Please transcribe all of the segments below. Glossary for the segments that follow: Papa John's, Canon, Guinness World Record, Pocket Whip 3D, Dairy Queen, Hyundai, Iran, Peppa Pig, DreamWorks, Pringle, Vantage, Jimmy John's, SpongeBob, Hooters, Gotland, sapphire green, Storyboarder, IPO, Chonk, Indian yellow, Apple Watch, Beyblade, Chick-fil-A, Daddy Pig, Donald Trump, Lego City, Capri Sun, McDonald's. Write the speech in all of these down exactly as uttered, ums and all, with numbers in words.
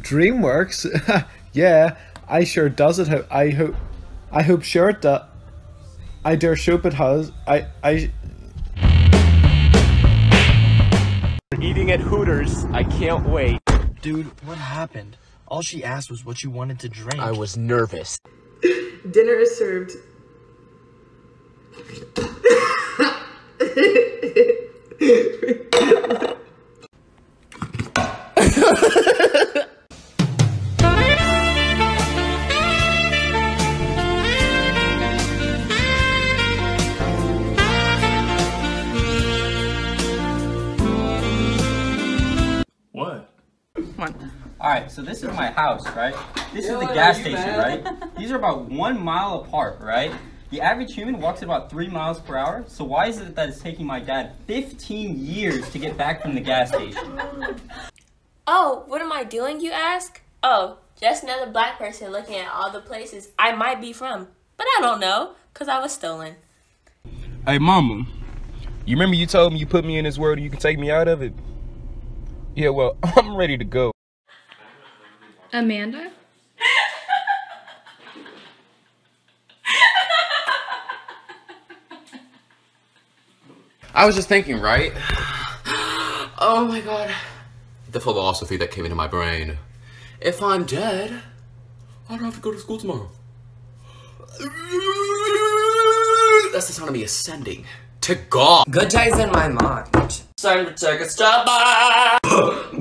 DreamWorks? Yeah, I sure does it. Ho I hope, I hope sure it does. I dare hope it has. I, I. Eating at Hooters. I can't wait. Dude, what happened? All she asked was what you wanted to drink. I was nervous. Dinner is served. What? Alright, so this is my house, right? This Yo, is the gas station, bad? right? These are about one mile apart, right? The average human walks at about three miles per hour, so why is it that it's taking my dad fifteen years to get back from the gas station? Oh, what am I doing, you ask? Oh, just another black person looking at all the places I might be from. But I don't know, because I was stolen. Hey, Mama, you remember you told me you put me in this world and you can take me out of it? Yeah, well, I'm ready to go. Amanda? I was just thinking, right? Oh my god. The philosophy that came into my brain. If I'm dead, I don't have to go to school tomorrow. That's the sound of me ascending to God. Good times in my mind. Time to take a step back.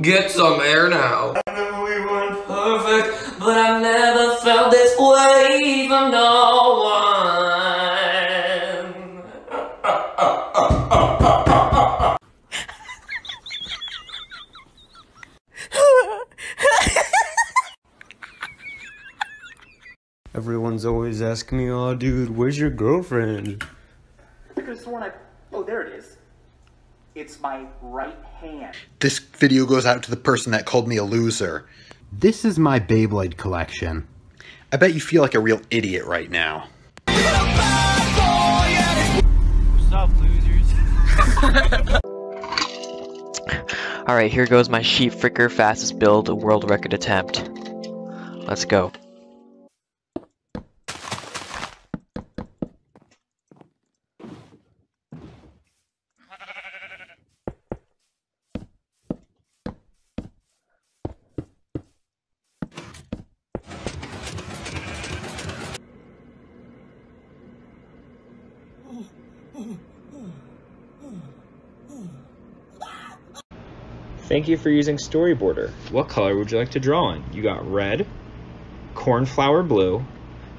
Get some air now. I know we weren't perfect, but I've never felt this way from no one. Everyone's always asking me, oh dude, where's your girlfriend? I could have sworn I... Oh, there it is. It's my right hand. This video goes out to the person that called me a loser. This is my Beyblade collection. I bet you feel like a real idiot right now. What's up, losers? Alright, here goes my sheep fricker fastest build world record attempt. Let's go. Thank you for using Storyboarder. What color would you like to draw in? You got red, cornflower blue,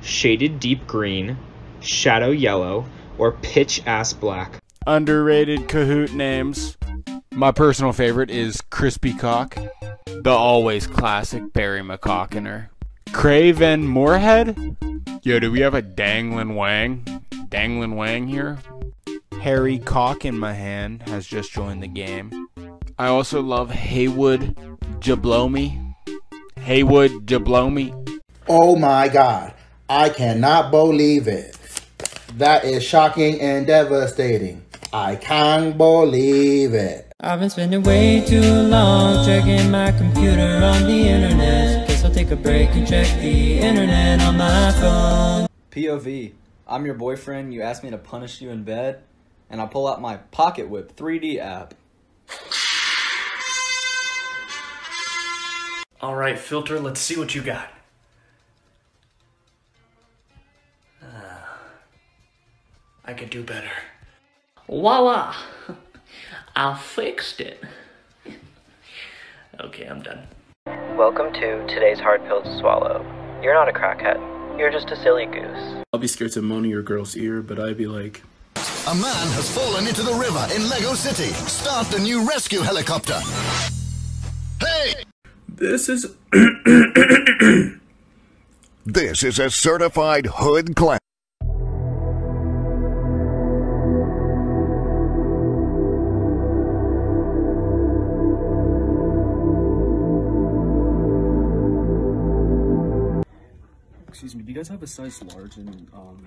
shaded deep green, shadow yellow, or pitch ass black. Underrated Kahoot names. My personal favorite is Crispy Cock, the always classic Barry McCockiner. Craven Moorhead? Yo, do we have a danglin' wang? Danglin' wang here? Harry Cock in my hand has just joined the game. I also love Haywood Jablomi. Haywood Jablomi. Oh my god. I cannot believe it. That is shocking and devastating. I can't believe it. I've been spending way too long checking my computer on the internet. Guess I'll take a break and check the internet on my phone. P O V. I'm your boyfriend. You asked me to punish you in bed. And I pull out my Pocket Whip three D app. All right, filter, let's see what you got. Uh, I could do better. Voila! I fixed it. Okay, I'm done. Welcome to today's hard pill to swallow. You're not a crackhead. You're just a silly goose. I'll be scared to moan in your girl's ear, but I'd be like... A man has fallen into the river in Lego City. Start the new rescue helicopter. Hey! This is This is a certified hood class. Excuse me, do you guys have a size large and um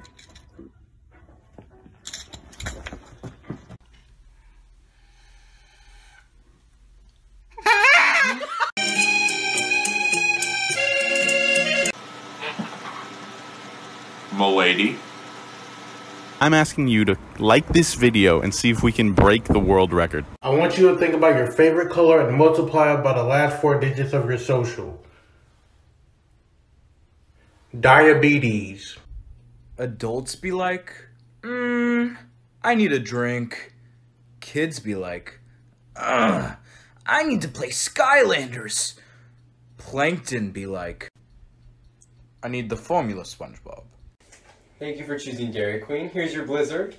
little lady. I'm asking you to like this video and see if we can break the world record. I want you to think about your favorite color and multiply it by the last four digits of your social. Diabetes. Adults be like, mmm, I need a drink. Kids be like, ugh, I need to play Skylanders. Plankton be like, I need the formula, SpongeBob. Thank you for choosing Dairy Queen. Here's your Blizzard.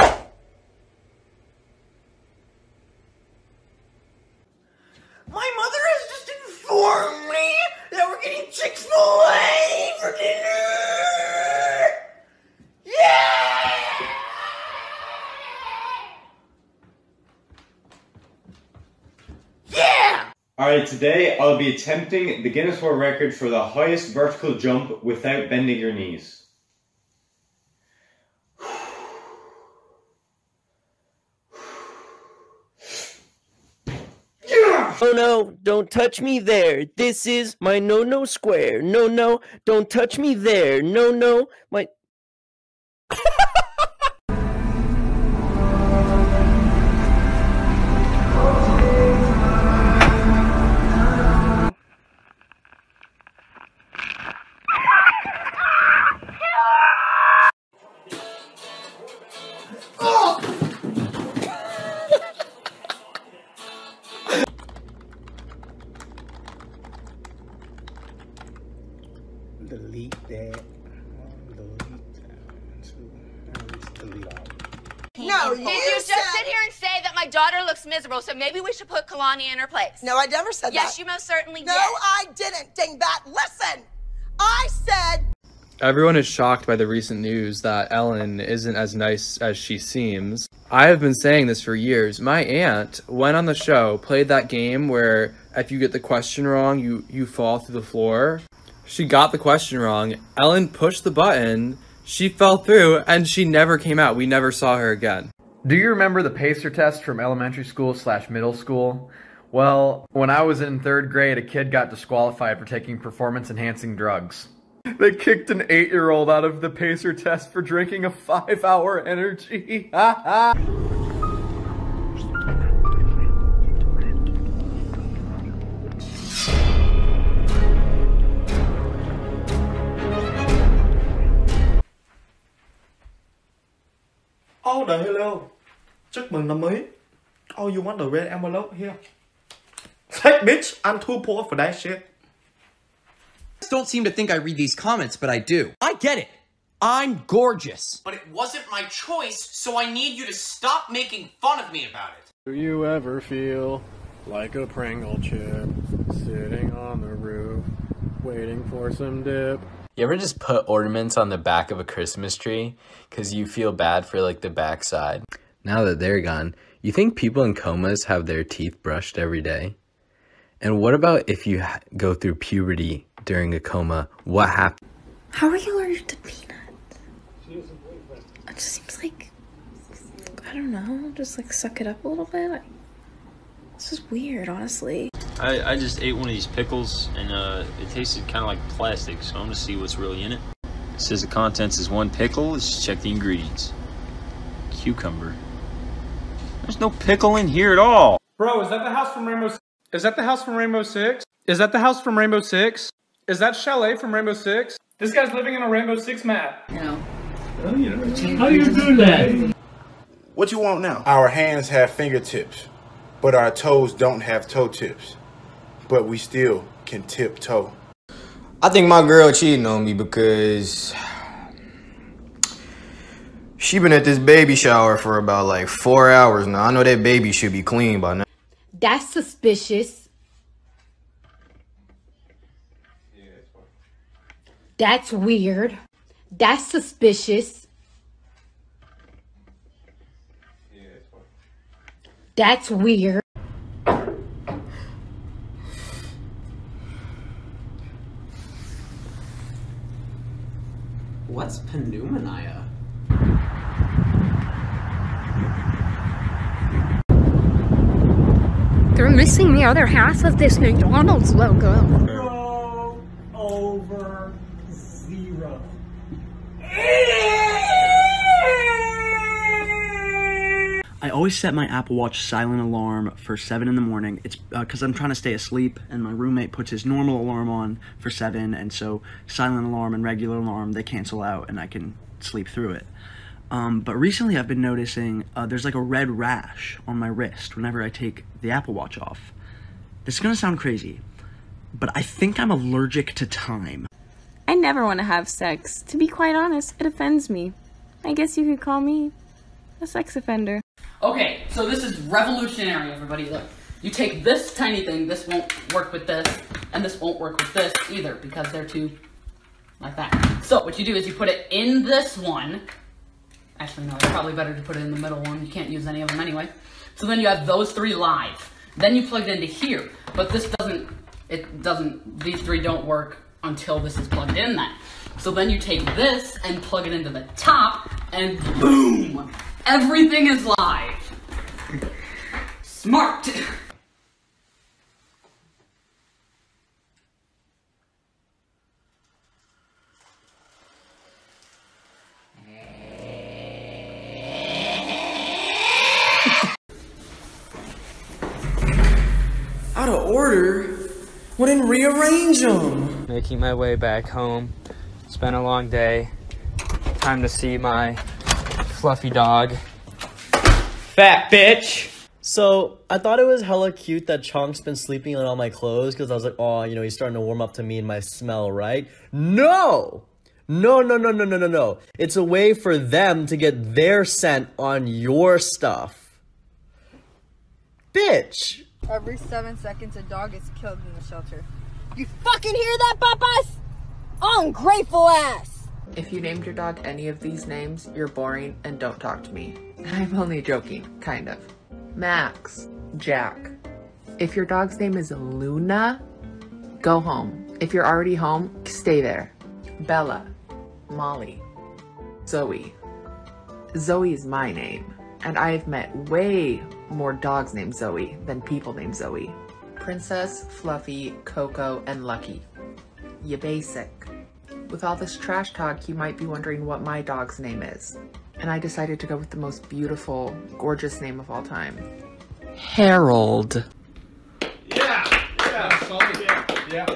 My mother has just informed me that we're getting Chick-fil-A for dinner! Yeah! Yeah! Alright, today I'll be attempting the Guinness World Record for the highest vertical jump without bending your knees. Oh no, don't touch me there. This is my no-no square. No, no, don't touch me there. No, no, my... Delete that. Delete that. Let's delete all of it. No, you, you just said... sit here and say that my daughter looks miserable, so maybe we should put Kalani in her place. No, I never said yes, that. Yes, you most certainly no, did. No, I didn't, dingbat. Listen, I said... Everyone is shocked by the recent news that Ellen isn't as nice as she seems. I have been saying this for years. My aunt went on the show, played that game where if you get the question wrong, you, you fall through the floor. She got the question wrong, Ellen pushed the button, she fell through, and she never came out. We never saw her again. Do you remember the PACER test from elementary school slash middle school? Well, when I was in third grade, a kid got disqualified for taking performance-enhancing drugs. They kicked an eight-year-old out of the PACER test for drinking a five-hour energy. Ha ha! Oh, hello. Chúc mừng năm mới. Oh, you want the red envelope here? Take, bitch. I'm too poor for that shit. Don't seem to think I read these comments, but I do. I get it. I'm gorgeous. But it wasn't my choice, so I need you to stop making fun of me about it. Do you ever feel like a Pringle chip sitting on the roof waiting for some dip? You ever just put ornaments on the back of a Christmas tree because you feel bad for, like, the backside? Now that they're gone, you think people in comas have their teeth brushed every day? And what about if you ha go through puberty during a coma? What happens? How are you allergic to peanuts? It just seems like, I don't know, just, like, suck it up a little bit. This is weird, honestly. I, I just ate one of these pickles, and uh, it tasted kind of like plastic, so I'm going to see what's really in it. It says the contents is one pickle. Let's check the ingredients. Cucumber. There's no pickle in here at all. Bro, is that the house from Rainbow Six? Is that the house from Rainbow Six? Is that the house from Rainbow Six? Is that Chalet from Rainbow Six? This guy's living in a Rainbow Six map. No. How do you do that? What you want now? Our hands have fingertips, but our toes don't have toe tips. But we still can tiptoe. I think my girl cheating on me because she been at this baby shower for about like four hours now. I know that baby should be clean by now. That's suspicious. That's weird. That's suspicious. That's weird. What's pneumonia? They're missing the other half of this McDonald's logo. Zero over zero. always set my Apple Watch silent alarm for seven in the morning. It's because uh, I'm trying to stay asleep, and my roommate puts his normal alarm on for seven, and so silent alarm and regular alarm, they cancel out, and I can sleep through it. Um, but recently I've been noticing uh, there's like a red rash on my wrist whenever I take the Apple Watch off. This is gonna sound crazy, but I think I'm allergic to time. I never want to have sex. To be quite honest, it offends me. I guess you could call me a sex offender. Okay, so this is revolutionary, everybody. Look, you take this tiny thing, this won't work with this, and this won't work with this either, because they're two like that. So what you do is you put it in this one. Actually, no, it's probably better to put it in the middle one. You can't use any of them anyway. So then you have those three live. Then you plug it into here, but this doesn't, it doesn't, these three don't work until this is plugged in then. So then you take this and plug it into the top, and boom! Everything is live! Smart! Out of order? Why didn't rearrange them? Making my way back home. It's been a long day. Time to see my fluffy dog. Fat bitch! So, I thought it was hella cute that Chonk's been sleeping on all my clothes, because I was like, oh, you know, he's starting to warm up to me and my smell, right? No! No, no, no, no, no, no, no. It's a way for them to get their scent on your stuff. Bitch! Every seven seconds, a dog is killed in the shelter. You fucking hear that, Papas? Ungrateful ass! If you named your dog any of these names, you're boring and don't talk to me. I'm only joking, kind of. Max. Jack. If your dog's name is Luna, go home. If you're already home, stay there. Bella. Molly. Zoe. Zoe is my name, and I've met way more dogs named Zoe than people named Zoe. Princess, Fluffy, Coco, and Lucky. Ya basic. With all this trash talk, you might be wondering what my dog's name is. And I decided to go with the most beautiful, gorgeous name of all time. Harold. Yeah! Yeah! Oh yeah! Yeah!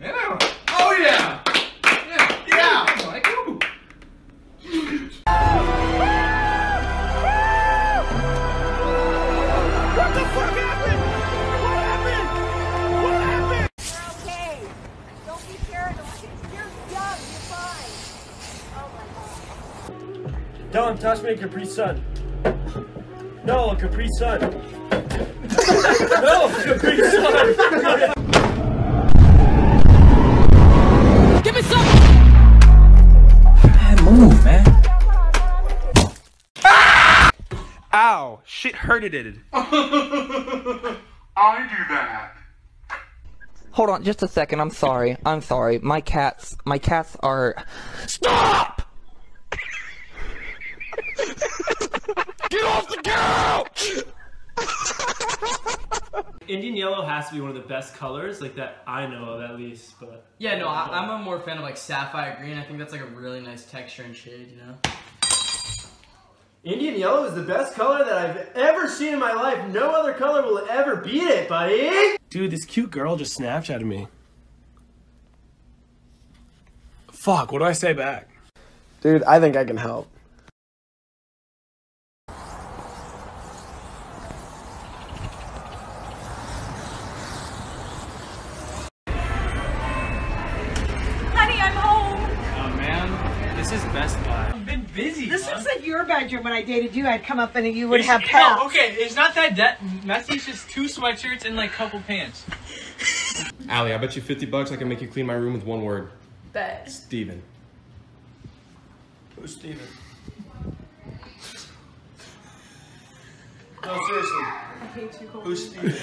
Yeah. Oh yeah! Yeah! Yeah! I'm like, ooh. Don't touch me, Capri Sun. No, Capri Sun. No, Capri Sun. Give me some. Man, move, man. Ah! Ow! Shit hurted it. I do that. Hold on, just a second. I'm sorry. I'm sorry. My cats. My cats are. Stop! Get off the couch! Indian yellow has to be one of the best colors, like that I know of at least. But yeah, no, I, I'm a more fan of like sapphire green. I think that's like a really nice texture and shade, you know. Indian yellow is the best color that I've ever seen in my life. No other color will ever beat it, buddy. Dude, this cute girl just Snapchatted me. Fuck, what do I say back? Dude, I think I can help. Bedroom when I dated you, I'd come up and you would it's, have pants. No, okay, it's not that that messy. It's just two sweatshirts and like couple pants. Allie, I bet you fifty bucks I can make you clean my room with one word. Bet. Steven. Who's Steven? No, seriously. I hate you. Who's Steven?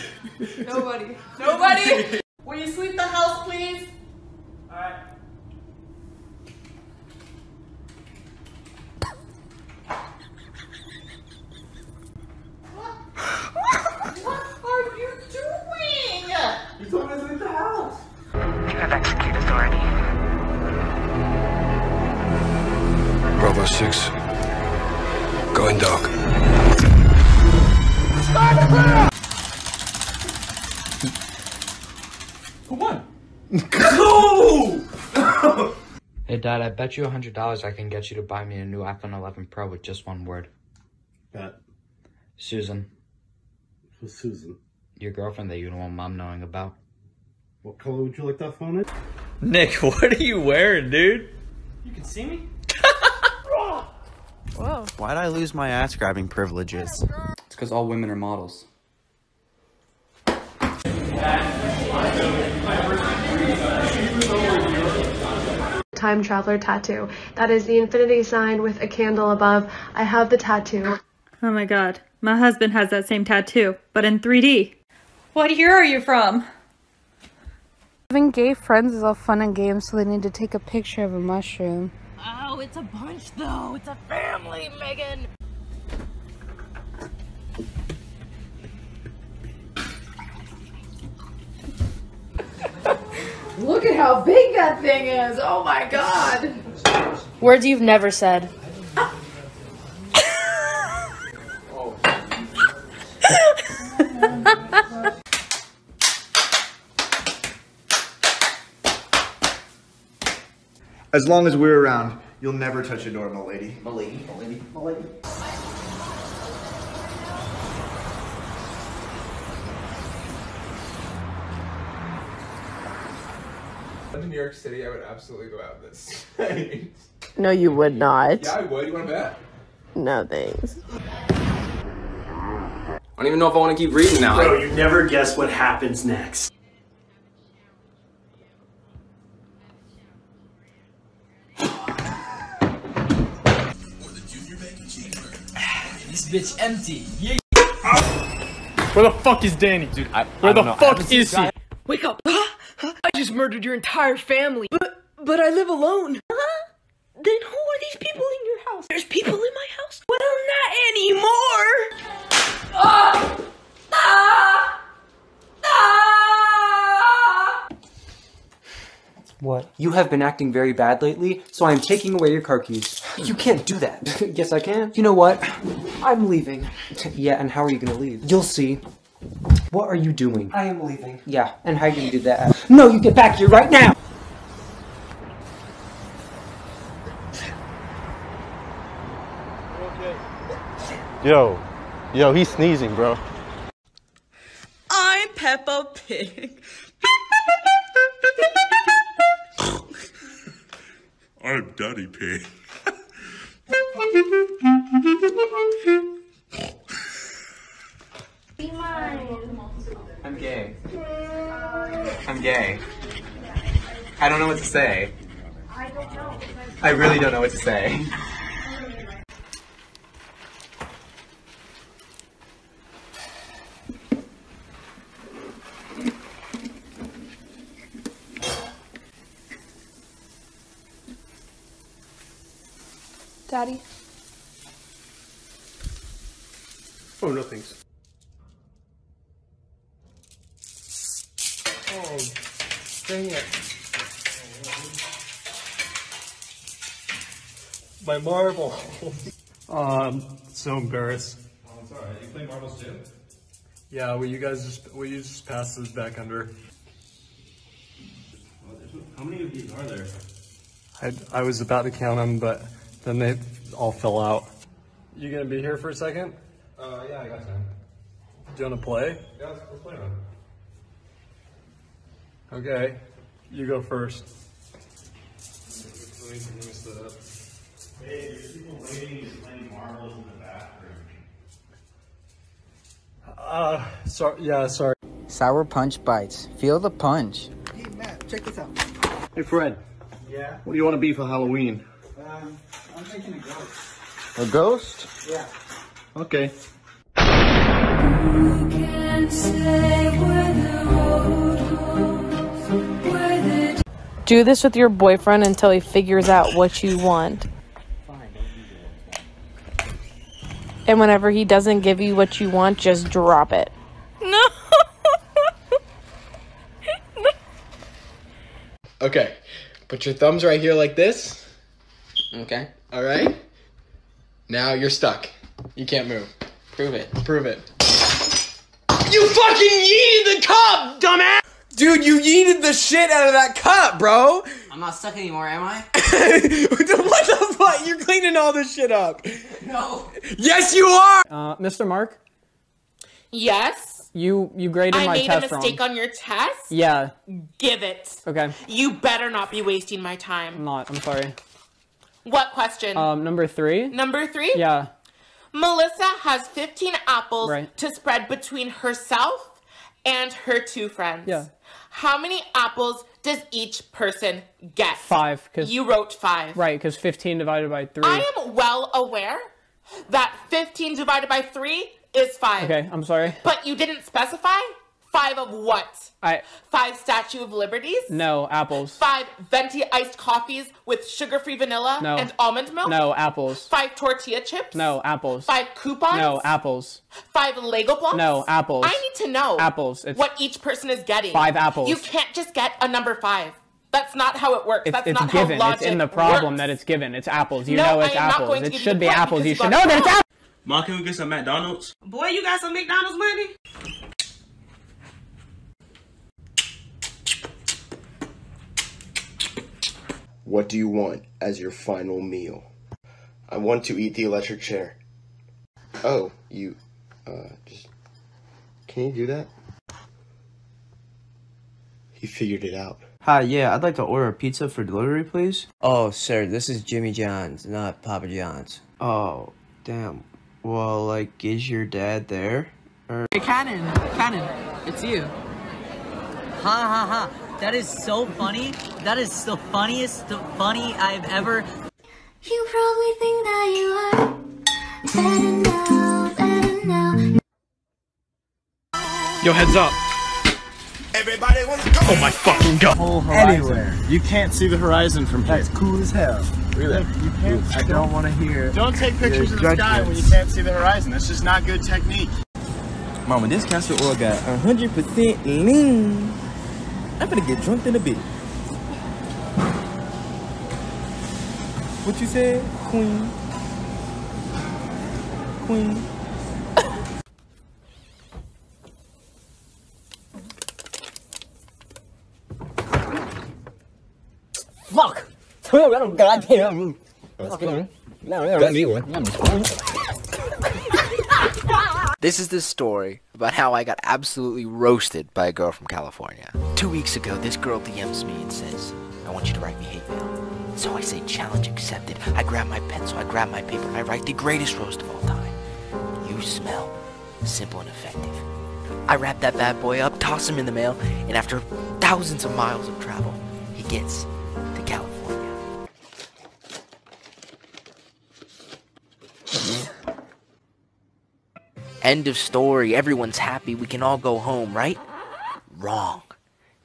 Nobody. Nobody! Will you sweep the house, please? Alright. Rainbow Six, going dark. Who won? Go! Hey, Dad, I bet you a hundred dollars I can get you to buy me a new iPhone eleven pro with just one word. Bet. Susan. Who's Susan? Your girlfriend that you don't want Mom knowing about. What color would you like that phone in? Nick, what are you wearing, dude? You can see me? Whoa. Why'd I lose my ass-grabbing privileges? It's because all women are models. Time traveler tattoo. That is the infinity sign with a candle above. I have the tattoo. Oh my god. My husband has that same tattoo, but in three D. What year are you from? Having gay friends is all fun and games, so they need to take a picture of a mushroom. Oh, it's a bunch though. It's a family, Megan. Look at how big that thing is. Oh my god. Words you've never said. As long as we're around, you'll never touch a door, my lady. My lady, my lady, my lady. In New York City, I would absolutely go out with this. No, you would not. Yeah, I would. You want to bet? No, thanks. I don't even know if I want to keep reading now. Bro, you never guess what happens next. This bitch empty. Yeah. Where the fuck is Danny, dude? I, Where I the know. fuck is he? Wake up! I just murdered your entire family. But but I live alone. Huh? Then who are these people in your house? There's people in my house. Well, not anymore. Ah! Ah! Ah! What? You have been acting very bad lately, so I am taking away your car keys. You can't do that. Yes, I can. You know what? I'm leaving. Yeah, and how are you gonna leave? You'll see. What are you doing? I am leaving. Yeah, and how are you gonna do that? No, you get back here right now! Yo. Yo, he's sneezing, bro. I'm Peppa Pig. I'm Daddy Pig. Be mine. I'm gay. I'm gay. I don't know what to say. I don't know. I really don't know what to say. Daddy? Oh, no thanks. Oh, dang it. My marble. Oh, I'm so embarrassed. Oh, it's alright. You play marbles too? Yeah, will you guys just, will you just pass this back under? Oh, how many of these are there? I, I was about to count them, but then they all fell out. You gonna be here for a second? Uh, yeah, I got time. Do you want to play? Yeah, let's, let's play one. Okay, you go first. Let me, let me set up. Hey, there's people waiting to play marbles in the bathroom. Uh, sorry, yeah, sorry. Sour Punch Bites. Feel the punch. Hey, Matt, check this out. Hey, Fred. Yeah? What do you want to be for Halloween? Um, I'm thinking a ghost. A ghost? Yeah. Okay. Who can say where the road goes, where the... Do this with your boyfriend until he figures out what you want. Fine, don't do that. And whenever he doesn't give you what you want, just drop it. No. No. Okay. Put your thumbs right here like this. Okay. All right. Now you're stuck. You can't move. Prove it. Prove it. you fucking yeeted the cup, dumbass! Dude, you yeeted the shit out of that cup, bro! I'm not stuck anymore, am I? What the fuck? You're cleaning all this shit up. No. Yes, you are! Uh, Mister Mark? Yes? You you graded I my test wrong. I made a mistake wrong. on your test? Yeah. Give it. Okay. You better not be wasting my time. I'm not. I'm sorry. What question? Um, number three. Number three? Yeah. Melissa has fifteen apples right. to spread between herself and her two friends. Yeah. How many apples does each person get? Five. Cause, you wrote five. Right, because fifteen divided by three. I am well aware that fifteen divided by three is five. Okay, I'm sorry. But you didn't specify five of what? I, five Statue of Liberties? No, apples. Five venti iced coffees with sugar-free vanilla no. and almond milk? No, apples. Five tortilla chips? No, apples. Five coupons? No, apples. Five Lego blocks? No, apples. I need to know apples. It's what each person is getting. Five apples. You can't just get a number five. That's not how it works. It's, That's it's not given. how logic It's in the problem works. that it's given. It's apples. You no, know it's apples. It should be apples. You should know that it's apples. Ma, can we get some McDonald's? Boy, you got some McDonald's money? What do you want as your final meal? I want to eat the electric chair. Oh, you, uh, just, can you do that? He figured it out. Hi, yeah, I'd like to order a pizza for delivery, please. Oh, sir, this is Jimmy John's, not Papa John's. Oh, damn. Well, like, is your dad there? Or hey, Canon, Canon, it's you. Ha ha ha, that is so funny. That is the funniest funny I've ever. You probably think that you are better now, better now. Yo, heads up. Everybody wants to go. Oh my fucking god. Whole Anywhere. You can't see the horizon from here. That's cool as hell. Really? You can't. I don't want to hear. Don't take pictures of the sky when you can't see the horizon. That's just not good technique. Mama, this castor oil got one hundred percent lean. I'm gonna get drunk in a bit. What you said, Queen? Queen. Fuck! Goddamn. Okay. That new one. This is the story about how I got absolutely roasted by a girl from California. Two weeks ago, this girl D Ms me and says, "I want you to write me hate mail." So I say, challenge accepted. I grab my pencil, I grab my paper, and I write the greatest roast of all time. You smell simple and effective. I wrap that bad boy up, toss him in the mail, and after thousands of miles of travel, he gets to California. End of story, everyone's happy, we can all go home, right? Wrong.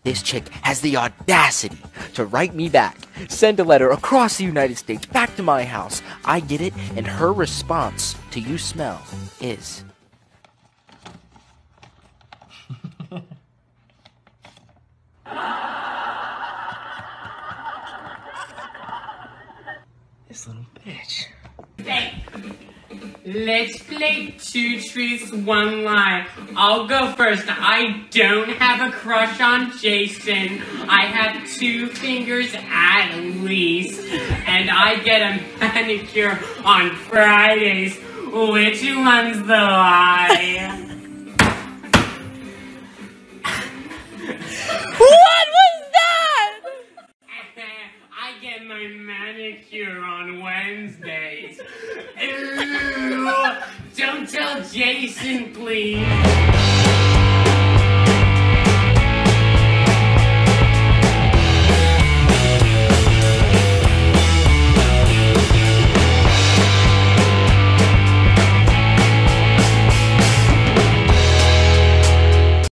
This chick has the audacity to write me back, send a letter across the United States back to my house. I get it, and her response to "you smell" is... This little bitch. Hey, let's play two truths, one lie. I'll go first. I don't have a crush on Jason. I have two fingers at least. And I get a manicure on Fridays. Which one's the lie? What was that? I get my manicure on Wednesdays. Ew. Don't tell Jason, please.